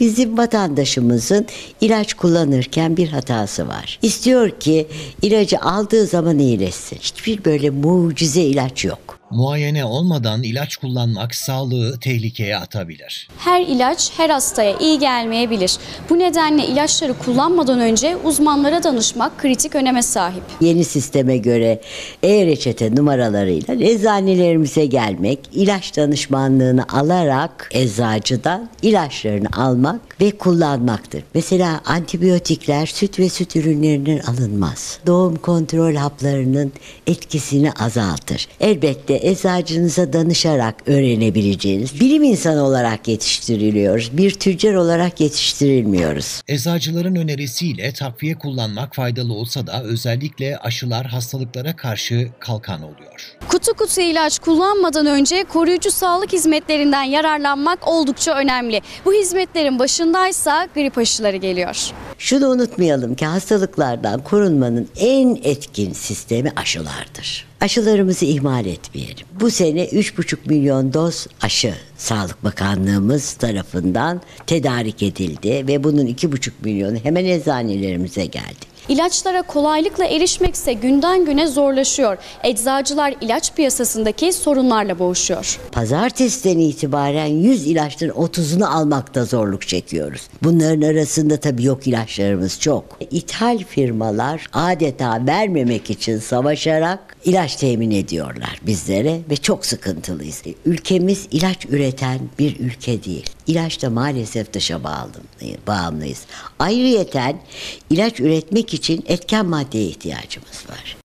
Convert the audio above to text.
Bizim vatandaşımızın ilaç kullanırken bir hatası var. İstiyor ki ilacı aldığı zaman iyileşsin. Hiçbir böyle mucize ilaç yok. Muayene olmadan ilaç kullanmak sağlığı tehlikeye atabilir. Her ilaç her hastaya iyi gelmeyebilir. Bu nedenle ilaçları kullanmadan önce uzmanlara danışmak kritik öneme sahip. Yeni sisteme göre e-reçete numaralarıyla eczanelerimize gelmek, ilaç danışmanlığını alarak eczacıdan ilaçlarını almak ve kullanmaktır. Mesela antibiyotikler süt ve süt ürünlerinden alınmaz. Doğum kontrol haplarının etkisini azaltır. Elbette eczacınıza danışarak öğrenebileceğiniz bilim insanı olarak yetiştiriliyoruz. Bir tüccar olarak yetiştirilmiyoruz. Eczacıların önerisiyle takviye kullanmak faydalı olsa da özellikle aşılar hastalıklara karşı kalkan oluyor. Kutu kutu ilaç kullanmadan önce koruyucu sağlık hizmetlerinden yararlanmak oldukça önemli. Bu hizmetlerin başındaysa grip aşıları geliyor. Şunu unutmayalım ki hastalıklardan korunmanın en etkin sistemi aşılardır. Aşılarımızı ihmal etmeyelim. Bu sene 3,5 milyon doz aşı Sağlık Bakanlığımız tarafından tedarik edildi ve bunun 2,5 milyonu hemen eczanelerimize geldi. İlaçlara kolaylıkla erişmekse günden güne zorlaşıyor. Eczacılar ilaç piyasasındaki sorunlarla boğuşuyor. Pazartesiden itibaren 100 ilaçların 30'unu almakta zorluk çekiyoruz. Bunların arasında tabii yok ilaçlarımız çok. İthal firmalar adeta vermemek için savaşarak ilaç temin ediyorlar bizlere ve çok sıkıntılıyız. Ülkemiz ilaç üreten bir ülke değil. İlaçta maalesef dışa bağımlıyız. Ayrıyeten ilaç üretmek için etken maddeye ihtiyacımız var.